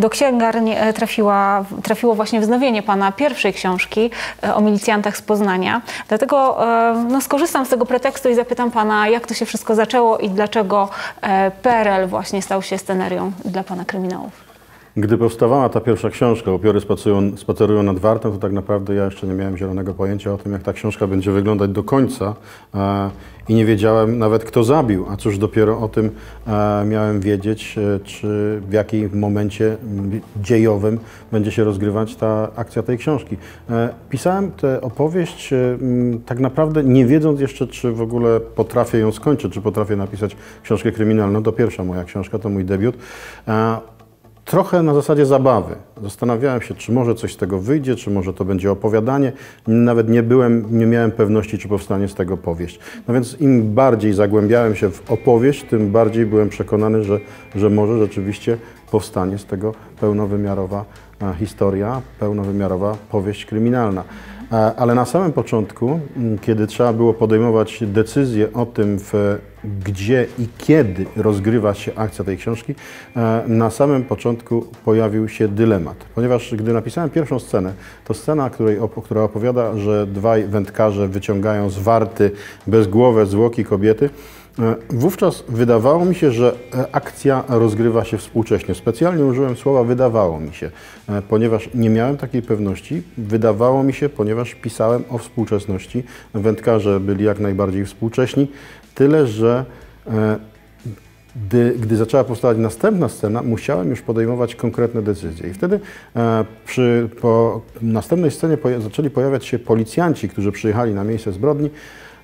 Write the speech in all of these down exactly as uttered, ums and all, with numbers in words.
do księgarni trafiła, trafiło właśnie wznowienie pana pierwszej książki o milicjantach z Poznania. Dlatego no, skorzystam z tego pretekstu i zapytam pana, jak to się wszystko zaczęło i dlaczego P R L właśnie stał się scenerią dla pana kryminałów. Gdy powstawała ta pierwsza książka, Upiory spacerują, spacerują nad Wartą, to tak naprawdę ja jeszcze nie miałem zielonego pojęcia o tym, jak ta książka będzie wyglądać do końca e, i nie wiedziałem nawet, kto zabił, a cóż dopiero o tym e, miałem wiedzieć, e, czy w jakim momencie dziejowym będzie się rozgrywać ta akcja tej książki. E, pisałem tę opowieść e, m, tak naprawdę nie wiedząc jeszcze, czy w ogóle potrafię ją skończyć, czy potrafię napisać książkę kryminalną. To pierwsza moja książka, to mój debiut. E, Trochę na zasadzie zabawy. Zastanawiałem się, czy może coś z tego wyjdzie, czy może to będzie opowiadanie. Nawet nie byłem, nie miałem pewności, czy powstanie z tego powieść. No więc im bardziej zagłębiałem się w opowieść, tym bardziej byłem przekonany, że, że może rzeczywiście powstanie z tego pełnowymiarowa historia, pełnowymiarowa powieść kryminalna. Ale na samym początku, kiedy trzeba było podejmować decyzję o tym, w, gdzie i kiedy rozgrywa się akcja tej książki, na samym początku pojawił się dylemat. Ponieważ gdy napisałem pierwszą scenę, to scena, której, która opowiada, że dwaj wędkarze wyciągają z warty bezgłowe zwłoki kobiety, wówczas wydawało mi się, że akcja rozgrywa się współcześnie. Specjalnie użyłem słowa wydawało mi się, ponieważ nie miałem takiej pewności. Wydawało mi się, ponieważ pisałem o współczesności. Wędkarze byli jak najbardziej współcześni, tyle że Gdy, gdy zaczęła powstawać następna scena, musiałem już podejmować konkretne decyzje. I wtedy e, przy, po następnej scenie poja zaczęli pojawiać się policjanci, którzy przyjechali na miejsce zbrodni.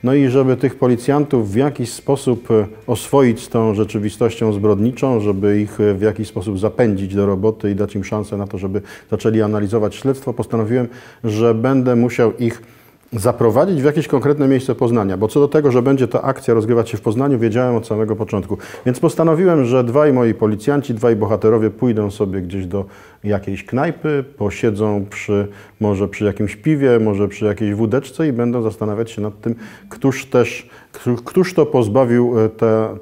No i żeby tych policjantów w jakiś sposób oswoić z tą rzeczywistością zbrodniczą, żeby ich w jakiś sposób zapędzić do roboty i dać im szansę na to, żeby zaczęli analizować śledztwo, postanowiłem, że będę musiał ich zaprowadzić w jakieś konkretne miejsce Poznania, bo co do tego, że będzie ta akcja rozgrywać się w Poznaniu, wiedziałem od samego początku. Więc postanowiłem, że dwaj moi policjanci, dwaj bohaterowie pójdą sobie gdzieś do jakiejś knajpy, posiedzą przy, może przy jakimś piwie, może przy jakiejś wódeczce i będą zastanawiać się nad tym, któż też, któż to pozbawił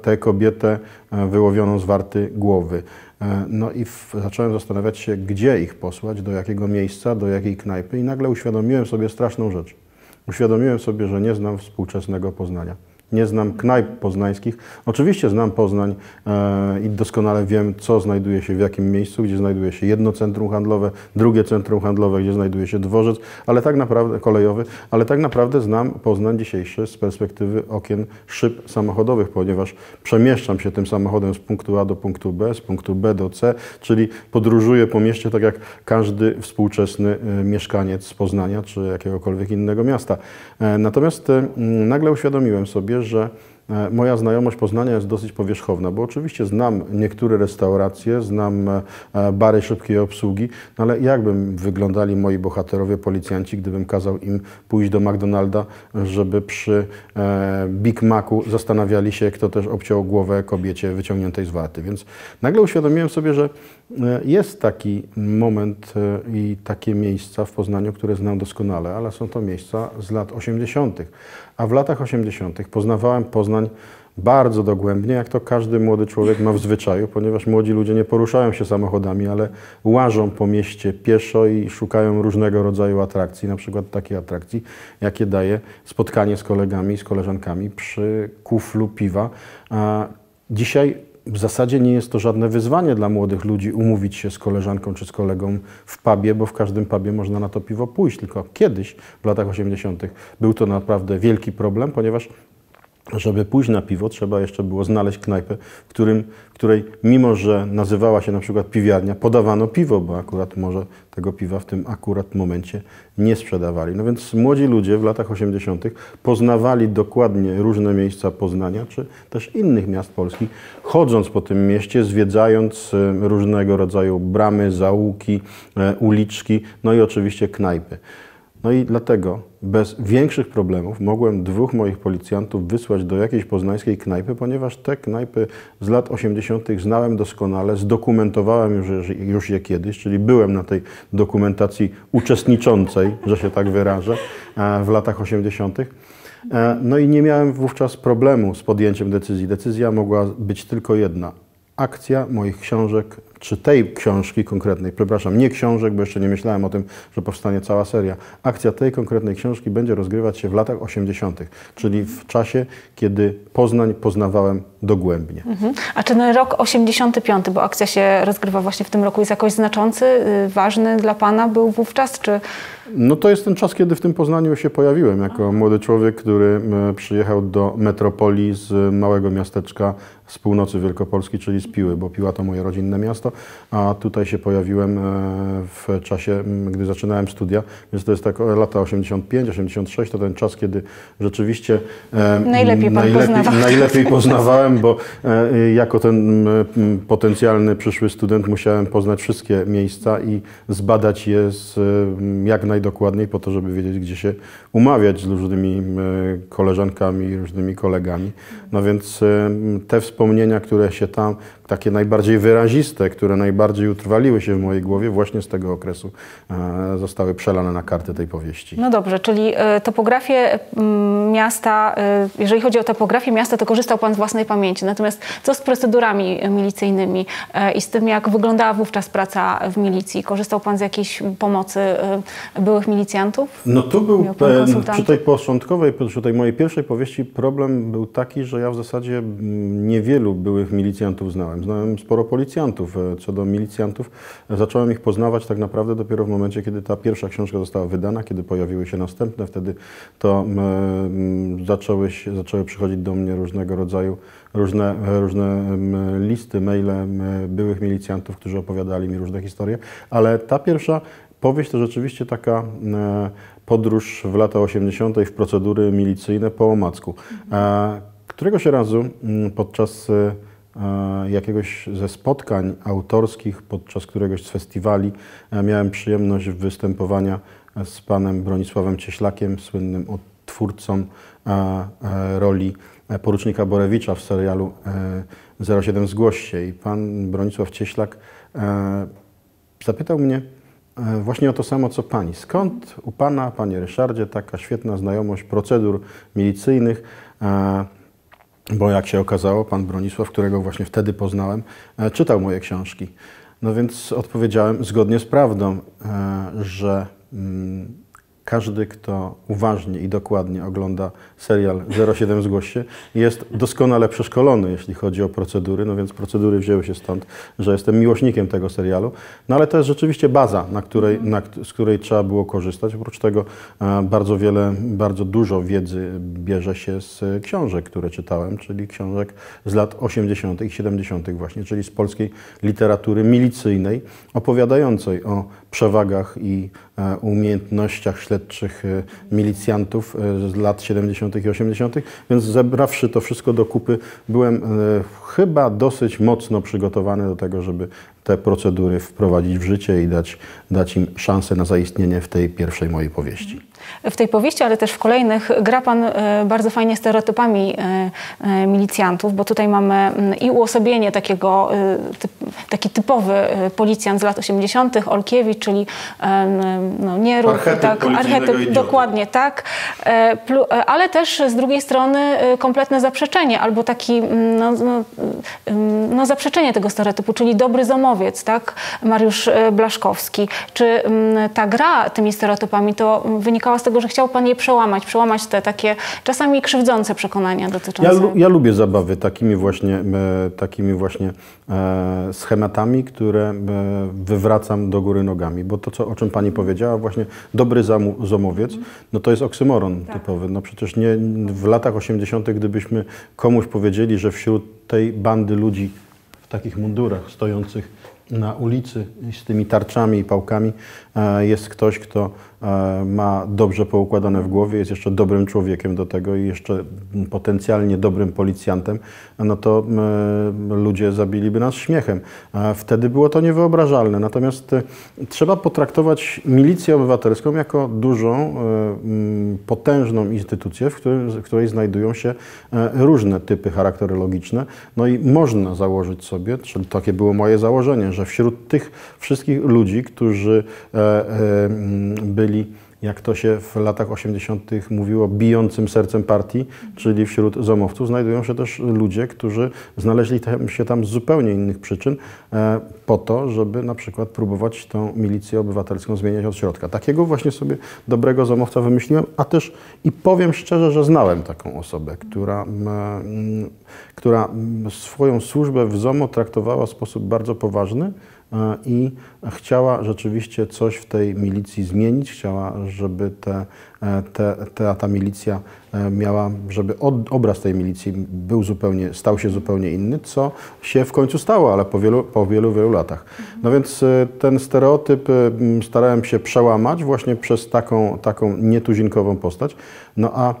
tę kobietę wyłowioną z warty głowy. No i w, zacząłem zastanawiać się, gdzie ich posłać, do jakiego miejsca, do jakiej knajpy i nagle uświadomiłem sobie straszną rzecz. Uświadomiłem sobie, że nie znam współczesnego Poznania. Nie znam knajp poznańskich. Oczywiście znam Poznań e, i doskonale wiem, co znajduje się w jakim miejscu, gdzie znajduje się jedno centrum handlowe, drugie centrum handlowe, gdzie znajduje się dworzec, ale tak naprawdę kolejowy, ale tak naprawdę znam Poznań dzisiejszy z perspektywy okien szyb samochodowych, ponieważ przemieszczam się tym samochodem z punktu A do punktu B, z punktu B do C, czyli podróżuję po mieście tak jak każdy współczesny e, mieszkaniec z Poznania czy jakiegokolwiek innego miasta. E, natomiast e, nagle uświadomiłem sobie, że moja znajomość Poznania jest dosyć powierzchowna, bo oczywiście znam niektóre restauracje, znam bary szybkiej obsługi, no ale jakby wyglądali moi bohaterowie, policjanci, gdybym kazał im pójść do McDonalda, żeby przy Big Macu zastanawiali się, kto też obciął głowę kobiecie wyciągniętej z warty. Więc nagle uświadomiłem sobie, że jest taki moment i takie miejsca w Poznaniu, które znam doskonale, ale są to miejsca z lat osiemdziesiątych. A w latach osiemdziesiątych poznawałem Poznań bardzo dogłębnie, jak to każdy młody człowiek ma w zwyczaju, ponieważ młodzi ludzie nie poruszają się samochodami, ale łażą po mieście pieszo i szukają różnego rodzaju atrakcji, na przykład takiej atrakcji, jakie daje spotkanie z kolegami, z koleżankami przy kuflu piwa. A dzisiaj w zasadzie nie jest to żadne wyzwanie dla młodych ludzi umówić się z koleżanką czy z kolegą w pubie, bo w każdym pubie można na to piwo pójść. Tylko kiedyś, w latach osiemdziesiątych, był to naprawdę wielki problem, ponieważ żeby pójść na piwo, trzeba jeszcze było znaleźć knajpę, w, którym, w której mimo, że nazywała się na przykład piwiarnia, podawano piwo, bo akurat może tego piwa w tym akurat momencie nie sprzedawali. No więc młodzi ludzie w latach osiemdziesiątych poznawali dokładnie różne miejsca Poznania, czy też innych miast Polski, chodząc po tym mieście, zwiedzając różnego rodzaju bramy, zaułki, uliczki, no i oczywiście knajpy. No i dlatego bez większych problemów mogłem dwóch moich policjantów wysłać do jakiejś poznańskiej knajpy, ponieważ te knajpy z lat osiemdziesiątych znałem doskonale, zdokumentowałem już, już je kiedyś, czyli byłem na tej dokumentacji uczestniczącej, że się tak wyrażę, w latach osiemdziesiątych. No i nie miałem wówczas problemu z podjęciem decyzji. Decyzja mogła być tylko jedna. Akcja moich książek czy tej książki konkretnej, przepraszam, nie książek, bo jeszcze nie myślałem o tym, że powstanie cała seria. Akcja tej konkretnej książki będzie rozgrywać się w latach osiemdziesiątych, czyli w czasie, kiedy Poznań poznawałem dogłębnie. Mhm. A czy ten rok osiemdziesiąty piąty, bo akcja się rozgrywa właśnie w tym roku, jest jakoś znaczący, ważny dla Pana był wówczas? Czy... No to jest ten czas, kiedy w tym Poznaniu się pojawiłem jako młody człowiek, który przyjechał do metropolii z małego miasteczka z północy Wielkopolski, czyli z Piły, bo Piła to moje rodzinne miasto, a tutaj się pojawiłem w czasie, gdy zaczynałem studia, więc to jest tak lata osiemdziesiąt pięć osiemdziesiąt sześć, to ten czas, kiedy rzeczywiście najlepiej, najlepiej, poznawał. najlepiej poznawałem, bo jako ten potencjalny przyszły student musiałem poznać wszystkie miejsca i zbadać je z jak najdokładniej po to, żeby wiedzieć, gdzie się umawiać z różnymi koleżankami i różnymi kolegami. No więc te wspomnienia, które się tam, takie najbardziej wyraziste, które najbardziej utrwaliły się w mojej głowie właśnie z tego okresu, zostały przelane na karty tej powieści. No dobrze, czyli topografię miasta, jeżeli chodzi o topografię miasta, to korzystał Pan z własnej pamięci. Natomiast co z procedurami milicyjnymi i z tym, jak wyglądała wówczas praca w milicji? Korzystał Pan z jakiejś pomocy byłych milicjantów? No tu był, przy tej początkowej, przy tej mojej pierwszej powieści problem był taki, że ja w zasadzie niewielu byłych milicjantów znałem. Znałem sporo policjantów. Co do milicjantów, zacząłem ich poznawać tak naprawdę dopiero w momencie, kiedy ta pierwsza książka została wydana, kiedy pojawiły się następne. Wtedy to zaczęły, zaczęły przychodzić do mnie różnego rodzaju Różne, różne listy, maile byłych milicjantów, którzy opowiadali mi różne historie, ale ta pierwsza powieść to rzeczywiście taka podróż w lata osiemdziesiąte w procedury milicyjne po omacku. Któregoś razu podczas jakiegoś ze spotkań autorskich, podczas któregoś z festiwali miałem przyjemność występowania z panem Bronisławem Cieślakiem, słynnym odtwórcą roli porucznika Borewicza w serialu zero siedem Zgłoście. I pan Bronisław Cieślak zapytał mnie właśnie o to samo, co pani. Skąd u pana, panie Ryszardzie, taka świetna znajomość procedur milicyjnych? Bo jak się okazało, pan Bronisław, którego właśnie wtedy poznałem, czytał moje książki. No więc odpowiedziałem zgodnie z prawdą, że każdy, kto uważnie i dokładnie ogląda serial zero siedem Zgłoście, jest doskonale przeszkolony, jeśli chodzi o procedury. No więc procedury wzięły się stąd, że jestem miłośnikiem tego serialu. No ale to jest rzeczywiście baza, na której, na, z której trzeba było korzystać. Oprócz tego bardzo wiele, bardzo dużo wiedzy bierze się z książek, które czytałem, czyli książek z lat osiemdziesiątych i siedemdziesiątych właśnie, czyli z polskiej literatury milicyjnej, opowiadającej o przewagach i umiejętnościach śledczych milicjantów z lat siedemdziesiątych i osiemdziesiątych, więc zebrawszy to wszystko do kupy, byłem chyba dosyć mocno przygotowany do tego, żeby te procedury wprowadzić w życie i dać, dać im szansę na zaistnienie w tej pierwszej mojej powieści. W tej powieści, ale też w kolejnych gra Pan bardzo fajnie stereotypami milicjantów, bo tutaj mamy i uosobienie takiego, taki typowy policjant z lat osiemdziesiątych, Olkiewicz, czyli no, nieruch, archetyp, tak, archetyp dokładnie tak, ale też z drugiej strony kompletne zaprzeczenie, albo taki no, no, no, zaprzeczenie tego stereotypu, czyli dobry zomowiec, tak, Mariusz Blaszkowski. Czy ta gra tymi stereotypami to wynikała z tego, że chciał Pan je przełamać, przełamać te takie czasami krzywdzące przekonania dotyczące... Ja, ja lubię zabawy takimi właśnie, takimi właśnie schematami, które wywracam do góry nogami, bo to, co, o czym Pani powiedziała, właśnie dobry zomowiec, no to jest oksymoron tak. typowy. No przecież nie, w latach osiemdziesiątych, gdybyśmy komuś powiedzieli, że wśród tej bandy ludzi w takich mundurach stojących na ulicy z tymi tarczami i pałkami jest ktoś, kto ma dobrze poukładane w głowie, jest jeszcze dobrym człowiekiem do tego i jeszcze potencjalnie dobrym policjantem, no to ludzie zabiliby nas śmiechem. Wtedy było to niewyobrażalne. Natomiast trzeba potraktować milicję obywatelską jako dużą, potężną instytucję, w której, w której znajdują się różne typy charakterologiczne. No i można założyć sobie, czyli takie było moje założenie, że wśród tych wszystkich ludzi, którzy byli jak to się w latach osiemdziesiątych mówiło, bijącym sercem partii, czyli wśród zomowców, znajdują się też ludzie, którzy znaleźli się tam z zupełnie innych przyczyn po to, żeby na przykład próbować tą milicję obywatelską zmieniać od środka. Takiego właśnie sobie dobrego zomowca wymyśliłem, a też i powiem szczerze, że znałem taką osobę, która, która swoją służbę w ZOMO traktowała w sposób bardzo poważny i chciała rzeczywiście coś w tej milicji zmienić, chciała, żeby te, te, te, ta milicja miała, żeby od, obraz tej milicji był zupełnie, stał się zupełnie inny, co się w końcu stało, ale po wielu, po wielu, wielu latach. No więc ten stereotyp starałem się przełamać właśnie przez taką, taką nietuzinkową postać. No a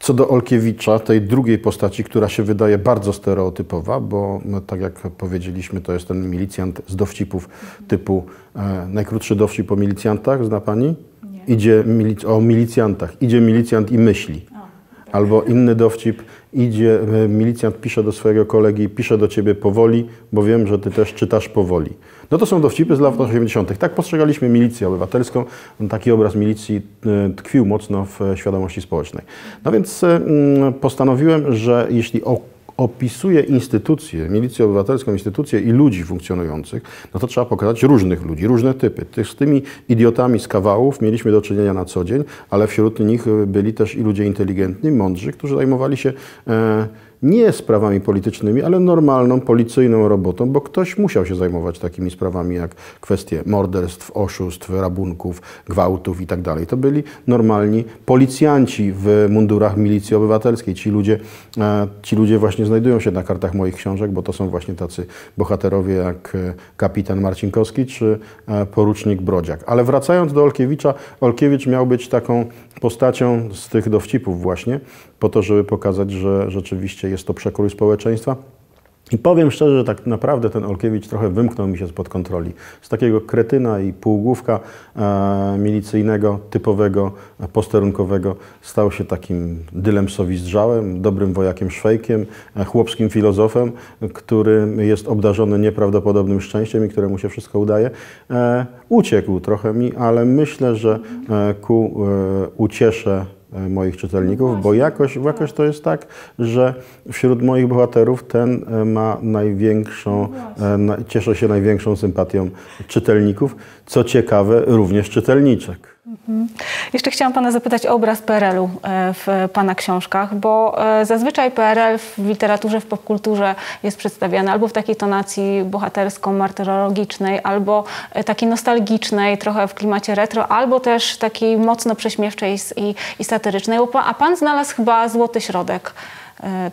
co do Olkiewicza, tej drugiej postaci, która się wydaje bardzo stereotypowa, bo no, tak jak powiedzieliśmy, to jest ten milicjant z dowcipów typu e, najkrótszy dowcip o milicjantach, zna pani? Nie. Idzie milic o milicjantach, idzie milicjant i myśli. Albo inny dowcip, idzie milicjant, pisze do swojego kolegi, pisze do ciebie powoli, bo wiem, że ty też czytasz powoli. No to są dowcipy z lat osiemdziesiątych. Tak postrzegaliśmy milicję obywatelską. Taki obraz milicji tkwił mocno w świadomości społecznej. No więc postanowiłem, że jeśli opisuję instytucje, milicję obywatelską, instytucje i ludzi funkcjonujących, no to trzeba pokazać różnych ludzi, różne typy. Tych, z tymi idiotami z kawałów mieliśmy do czynienia na co dzień, ale wśród nich byli też i ludzie inteligentni, mądrzy, którzy zajmowali się e, nie sprawami politycznymi, ale normalną, policyjną robotą, bo ktoś musiał się zajmować takimi sprawami jak kwestie morderstw, oszustw, rabunków, gwałtów i tak dalej. To byli normalni policjanci w mundurach milicji obywatelskiej. Ci ludzie, ci ludzie właśnie znajdują się na kartach moich książek, bo to są właśnie tacy bohaterowie jak kapitan Marcinkowski czy porucznik Brodziak. Ale wracając do Olkiewicza, Olkiewicz miał być taką postacią z tych dowcipów właśnie, po to, żeby pokazać, że rzeczywiście jest to przekrój społeczeństwa. I powiem szczerze, że tak naprawdę ten Olkiewicz trochę wymknął mi się spod kontroli. Z takiego kretyna i półgłówka e, milicyjnego, typowego, posterunkowego stał się takim dylem sowizdrzałem, dobrym wojakiem szwejkiem, chłopskim filozofem, który jest obdarzony nieprawdopodobnym szczęściem i któremu się wszystko udaje. E, uciekł trochę mi, ale myślę, że e, ku e, uciesze moich czytelników, bo jakoś, jakoś to jest tak, że wśród moich bohaterów ten ma największą, cieszę się największą sympatią czytelników, co ciekawe również czytelniczek. Mhm. Jeszcze chciałam pana zapytać o obraz P R L-u w pana książkach, bo zazwyczaj P R L w literaturze, w popkulturze jest przedstawiany albo w takiej tonacji bohatersko-martyrologicznej, albo takiej nostalgicznej, trochę w klimacie retro, albo też takiej mocno prześmiewczej i, i satyrycznej, a pan znalazł chyba złoty środek.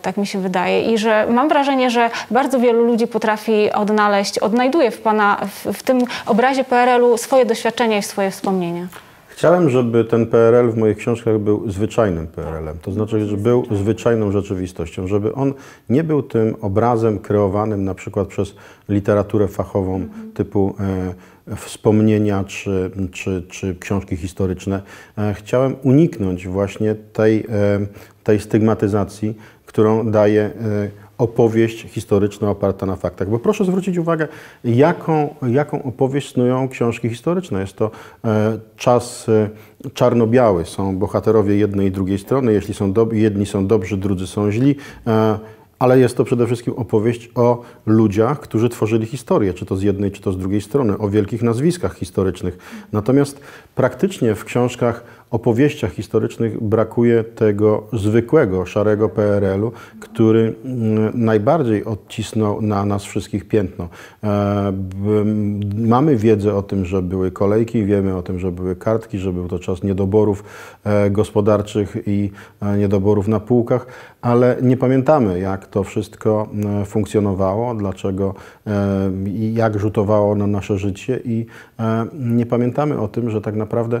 Tak mi się wydaje. I że mam wrażenie, że bardzo wielu ludzi potrafi odnaleźć, odnajduje w pana, w, w tym obrazie P R L-u swoje doświadczenia i swoje wspomnienia. Chciałem, żeby ten P R L w moich książkach był zwyczajnym P R L-em, to znaczy, że był zwyczajną rzeczywistością, żeby on nie był tym obrazem kreowanym na przykład przez literaturę fachową mhm. typu e, wspomnienia czy, czy, czy książki historyczne. E, chciałem uniknąć właśnie tej, e, tej stygmatyzacji, którą daje e, opowieść historyczna oparta na faktach. Bo proszę zwrócić uwagę, jaką, jaką opowieść snują książki historyczne. Jest to e, czas e, czarno-biały. Są bohaterowie jednej i drugiej strony. Jeśli są do, jedni są dobrzy, drudzy są źli. E, ale jest to przede wszystkim opowieść o ludziach, którzy tworzyli historię, czy to z jednej, czy to z drugiej strony, o wielkich nazwiskach historycznych. Natomiast praktycznie w książkach, opowieściach historycznych brakuje tego zwykłego, szarego P R L-u, który najbardziej odcisnął na nas wszystkich piętno. Mamy wiedzę o tym, że były kolejki, wiemy o tym, że były kartki, że był to czas niedoborów gospodarczych i niedoborów na półkach, ale nie pamiętamy, jak to wszystko funkcjonowało, dlaczego i jak rzutowało na nasze życie i nie pamiętamy o tym, że tak naprawdę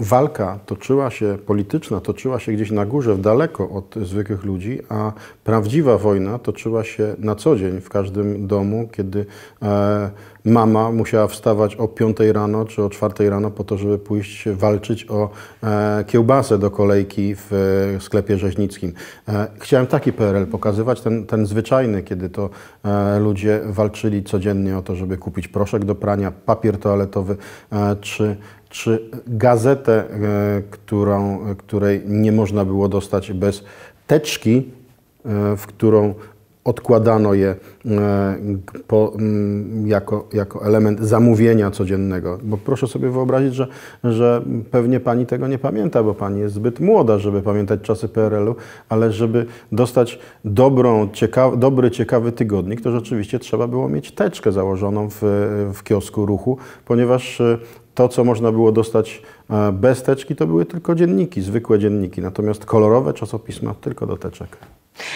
walka toczyła się, polityczna toczyła się gdzieś na górze, daleko od zwykłych ludzi, a prawdziwa wojna toczyła się na co dzień w każdym domu, kiedy e, mama musiała wstawać o piątej rano czy o czwartej rano po to, żeby pójść walczyć o e, kiełbasę do kolejki w e, sklepie rzeźnickim. E, chciałem taki P R L pokazywać, ten, ten zwyczajny, kiedy to e, ludzie walczyli codziennie o to, żeby kupić proszek do prania, papier toaletowy e, czy czy gazetę, którą, której nie można było dostać bez teczki, w którą odkładano je po, jako, jako element zamówienia codziennego. Bo proszę sobie wyobrazić, że, że pewnie pani tego nie pamięta, bo pani jest zbyt młoda, żeby pamiętać czasy P R L u, ale żeby dostać dobrą, ciekaw, dobry, ciekawy tygodnik, to rzeczywiście trzeba było mieć teczkę założoną w, w kiosku Ruchu, ponieważ to, co można było dostać bez teczki, to były tylko dzienniki, zwykłe dzienniki, natomiast kolorowe czasopisma tylko do teczek.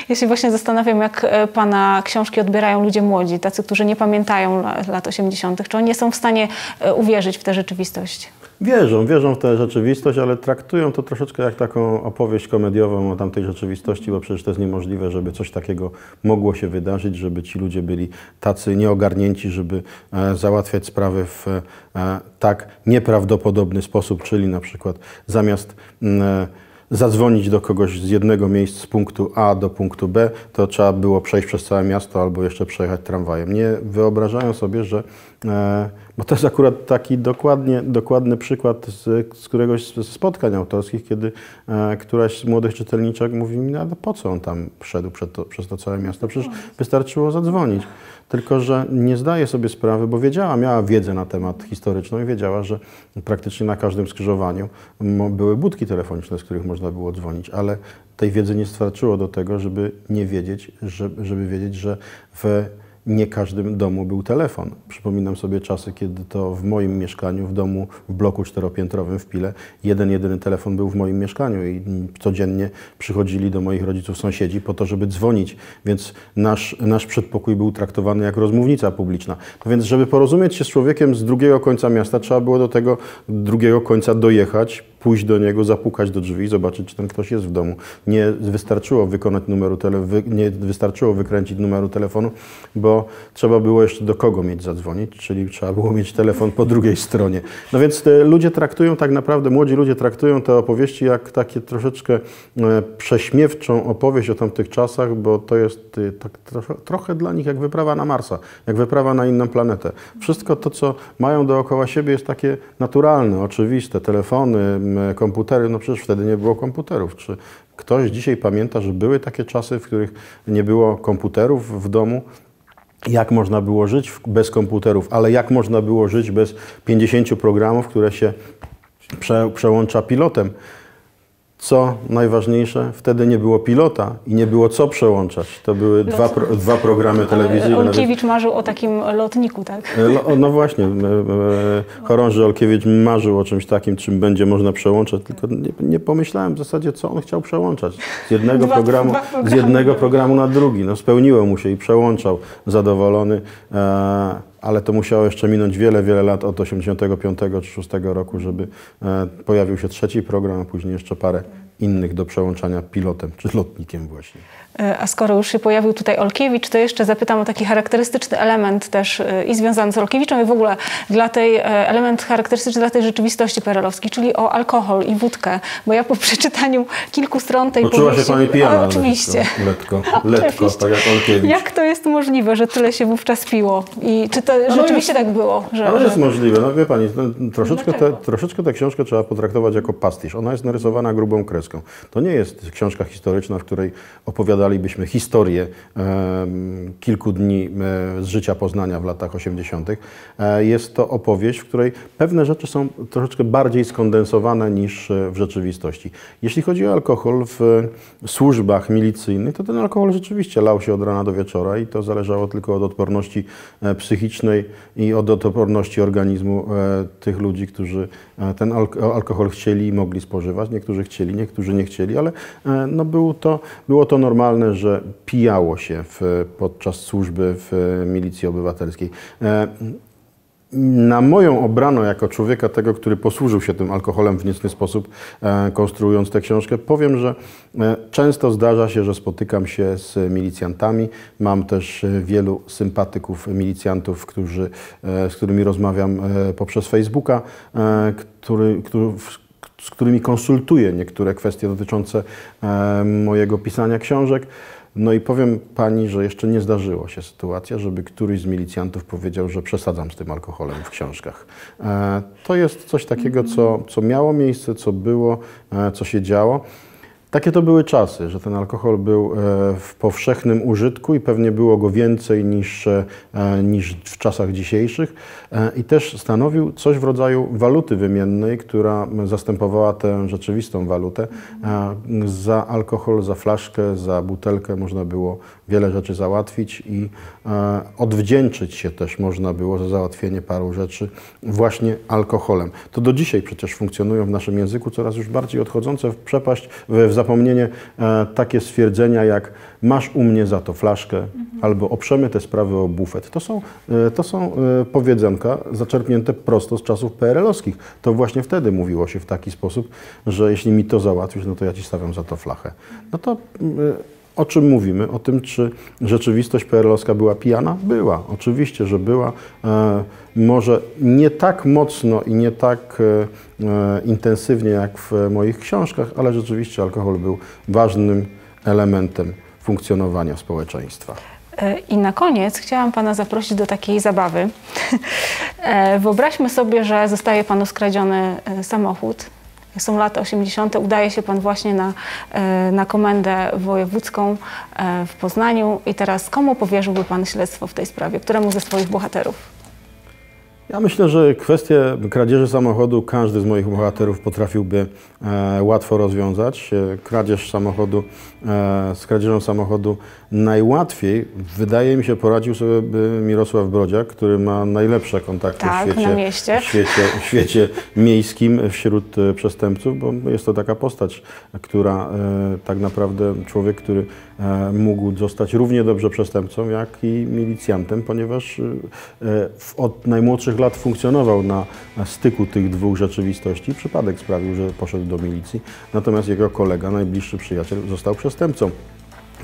Ja się właśnie zastanawiam, jak pana książki odbierają ludzie młodzi, tacy, którzy nie pamiętają lat osiemdziesiątych. Czy oni nie są w stanie uwierzyć w tę rzeczywistość? Wierzą, wierzą w tę rzeczywistość, ale traktują to troszeczkę jak taką opowieść komediową o tamtej rzeczywistości, bo przecież to jest niemożliwe, żeby coś takiego mogło się wydarzyć, żeby ci ludzie byli tacy nieogarnięci, żeby załatwiać sprawy w tak nieprawdopodobny sposób, czyli na przykład zamiast zadzwonić do kogoś z jednego miejsca z punktu A do punktu B, to trzeba było przejść przez całe miasto albo jeszcze przejechać tramwajem. Nie wyobrażają sobie, że... E, bo to jest akurat taki dokładnie, dokładny przykład z, z któregoś z spotkań autorskich, kiedy e, któraś z młodych czytelniczek mówi mi, no po co on tam wszedł przed to, przez to całe miasto? Przecież wystarczyło zadzwonić. Tylko że nie zdaje sobie sprawy, bo wiedziała, miała wiedzę na temat historyczną i wiedziała, że praktycznie na każdym skrzyżowaniu były budki telefoniczne, z których można było dzwonić, ale tej wiedzy nie starczyło do tego, żeby nie wiedzieć, żeby, żeby wiedzieć, że w nie każdym domu był telefon. Przypominam sobie czasy, kiedy to w moim mieszkaniu, w domu, w bloku czteropiętrowym w Pile, jeden jedyny telefon był w moim mieszkaniu i codziennie przychodzili do moich rodziców sąsiedzi po to, żeby dzwonić, więc nasz, nasz przedpokój był traktowany jak rozmównica publiczna. No więc, żeby porozumieć się z człowiekiem z drugiego końca miasta, trzeba było do tego drugiego końca dojechać, pójść do niego, zapukać do drzwi i zobaczyć, czy ten ktoś jest w domu. Nie wystarczyło wykonać numeru tele, nie wystarczyło wykręcić numeru telefonu, bo trzeba było jeszcze do kogo mieć zadzwonić, czyli trzeba było mieć telefon po drugiej stronie. No więc ludzie traktują tak naprawdę, młodzi ludzie traktują te opowieści jak takie troszeczkę prześmiewczą opowieść o tamtych czasach, bo to jest tak trochę dla nich jak wyprawa na Marsa, jak wyprawa na inną planetę. Wszystko to, co mają dookoła siebie, jest takie naturalne, oczywiste. Telefony, komputery, no przecież wtedy nie było komputerów. Czy ktoś dzisiaj pamięta, że były takie czasy, w których nie było komputerów w domu? Jak można było żyć bez komputerów, ale jak można było żyć bez pięćdziesięciu programów, które się prze, przełącza pilotem. Co najważniejsze, wtedy nie było pilota i nie było co przełączać. To były dwa, pro, dwa programy telewizyjne. Olkiewicz marzył o takim lotniku, tak? No, no właśnie, chorąży Olkiewicz marzył o czymś takim, czym będzie można przełączać, tylko nie, nie pomyślałem w zasadzie, co on chciał przełączać. Z jednego, dwa, programu, dwa programy. z jednego programu na drugi. No, spełniło mu się i przełączał zadowolony. Ale to musiało jeszcze minąć wiele, wiele lat od osiemdziesiątego piątego czy szóstego roku, żeby e, pojawił się trzeci program, a później jeszcze parę innych do przełączania pilotem czy lotnikiem właśnie. A skoro już się pojawił tutaj Olkiewicz, to jeszcze zapytam o taki charakterystyczny element też i związany z Olkiewiczem i w ogóle dla tej, element charakterystyczny dla tej rzeczywistości P R L owskiej, czyli o alkohol i wódkę, bo ja po przeczytaniu kilku stron tej Poczuła powieści... Poczuła się pani pijana. A, oczywiście. Letko, letko, tak jak Olkiewicz. Jak to jest możliwe, że tyle się wówczas piło? I czy to no rzeczywiście jest, tak było? Że, ale że... jest możliwe. No wie pani, no, troszeczkę, te, troszeczkę tę książkę trzeba potraktować jako pastisz. Ona jest narysowana grubą kreską. To nie jest książka historyczna, w której opowiada dalibyśmy historię e, kilku dni e, z życia Poznania w latach osiemdziesiątych. E, jest to opowieść, w której pewne rzeczy są troszeczkę bardziej skondensowane niż e, w rzeczywistości. Jeśli chodzi o alkohol w e, służbach milicyjnych, to ten alkohol rzeczywiście lał się od rana do wieczora i to zależało tylko od odporności e, psychicznej i od odporności organizmu e, tych ludzi, którzy e, ten al alkohol chcieli i mogli spożywać. Niektórzy chcieli, niektórzy nie chcieli, ale e, no był to, było to normalne, że pijało się w, podczas służby w milicji obywatelskiej. E, na moją obrano jako człowieka tego, który posłużył się tym alkoholem w niecny sposób, e, konstruując tę książkę, powiem, że e, często zdarza się, że spotykam się z milicjantami. Mam też wielu sympatyków milicjantów, którzy, e, z którymi rozmawiam e, poprzez Facebooka, e, który, który w, z którymi konsultuję niektóre kwestie dotyczące e, mojego pisania książek. No i powiem pani, że jeszcze nie zdarzyła się sytuacja, żeby któryś z milicjantów powiedział, że przesadzam z tym alkoholem w książkach. E, to jest coś takiego, co, co miało miejsce, co było, e, co się działo. Takie to były czasy, że ten alkohol był w powszechnym użytku i pewnie było go więcej niż, niż w czasach dzisiejszych i też stanowił coś w rodzaju waluty wymiennej, która zastępowała tę rzeczywistą walutę. Za alkohol, za flaszkę, za butelkę można było wiele rzeczy załatwić i odwdzięczyć się też można było za załatwienie paru rzeczy właśnie alkoholem. To do dzisiaj przecież funkcjonują w naszym języku coraz już bardziej odchodzące w przepaść, w zapomnienie e, takie stwierdzenia jak masz u mnie za to flaszkę, mhm. albo oprzemy te sprawy o bufet. To są, e, to są e, powiedzenka zaczerpnięte prosto z czasów P R L-owskich. To właśnie wtedy mówiło się w taki sposób, że jeśli mi to załatwisz, no to ja ci stawiam za to flachę. No to e, o czym mówimy? O tym, czy rzeczywistość P R L-owska była pijana? Była. Oczywiście, że była. E, może nie tak mocno i nie tak e, intensywnie jak w moich książkach, ale rzeczywiście alkohol był ważnym elementem funkcjonowania społeczeństwa. I na koniec chciałam pana zaprosić do takiej zabawy. Wyobraźmy sobie, że zostaje panu skradziony samochód. Są lata osiemdziesiąte, udaje się pan właśnie na, na komendę wojewódzką w Poznaniu i teraz komu powierzyłby pan śledztwo w tej sprawie? Któremu ze swoich bohaterów? Ja myślę, że kwestię kradzieży samochodu każdy z moich bohaterów potrafiłby e, łatwo rozwiązać. Kradzież samochodu, e, z kradzieżą samochodu najłatwiej, wydaje mi się, poradził sobie Mirosław Brodziak, który ma najlepsze kontakty tak, w, świecie, w, świecie, w świecie miejskim wśród przestępców, bo jest to taka postać, która e, tak naprawdę człowiek, który e, mógł zostać równie dobrze przestępcą, jak i milicjantem, ponieważ e, w, od najmłodszych lat funkcjonował na styku tych dwóch rzeczywistości. Przypadek sprawił, że poszedł do milicji, natomiast jego kolega, najbliższy przyjaciel, został przestępcą.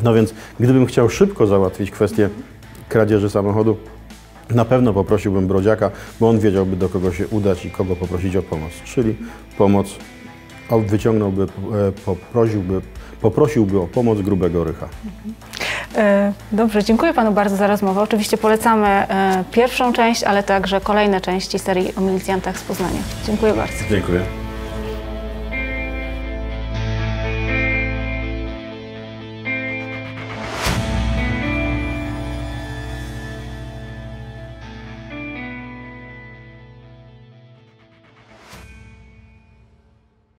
No więc gdybym chciał szybko załatwić kwestię kradzieży samochodu, na pewno poprosiłbym Brodziaka, bo on wiedziałby, do kogo się udać i kogo poprosić o pomoc, czyli pomoc wyciągnąłby, poprosiłby, poprosiłby o pomoc Grubego Rycha. Dobrze, dziękuję panu bardzo za rozmowę. Oczywiście polecamy pierwszą część, ale także kolejne części serii o milicjantach z Poznania. Dziękuję bardzo. Dziękuję.